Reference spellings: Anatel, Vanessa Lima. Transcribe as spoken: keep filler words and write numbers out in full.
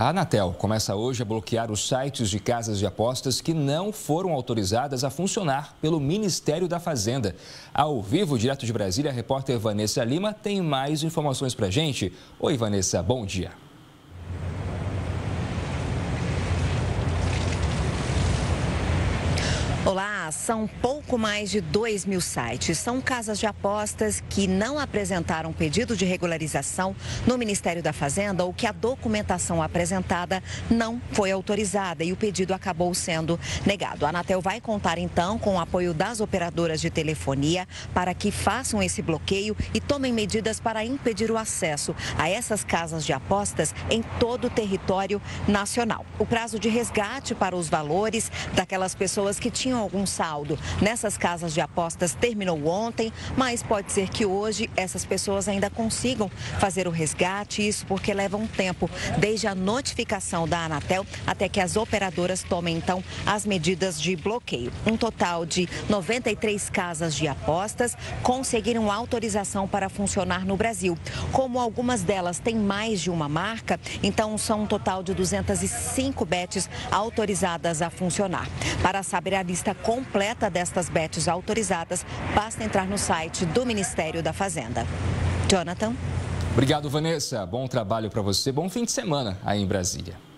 A Anatel começa hoje a bloquear os sites de casas de apostas que não foram autorizadas a funcionar pelo Ministério da Fazenda. Ao vivo, direto de Brasília, a repórter Vanessa Lima tem mais informações pra gente. Oi, Vanessa, bom dia. Olá, são pouco mais de dois mil sites. São casas de apostas que não apresentaram pedido de regularização no Ministério da Fazenda ou que a documentação apresentada não foi autorizada e o pedido acabou sendo negado. A Anatel vai contar então com o apoio das operadoras de telefonia para que façam esse bloqueio e tomem medidas para impedir o acesso a essas casas de apostas em todo o território nacional. O prazo de resgate para os valores daquelas pessoas que tinham algum saldo nessas casas de apostas terminou ontem, mas pode ser que hoje essas pessoas ainda consigam fazer o resgate, isso porque leva um tempo desde a notificação da Anatel até que as operadoras tomem então as medidas de bloqueio. Um total de noventa e três casas de apostas conseguiram autorização para funcionar no Brasil. Como algumas delas têm mais de uma marca, então são um total de duzentas e cinco bets autorizadas a funcionar. Para saber a lista completa destas bets autorizadas, basta entrar no site do Ministério da Fazenda. Jonathan. Obrigado, Vanessa. Bom trabalho para você. Bom fim de semana aí em Brasília.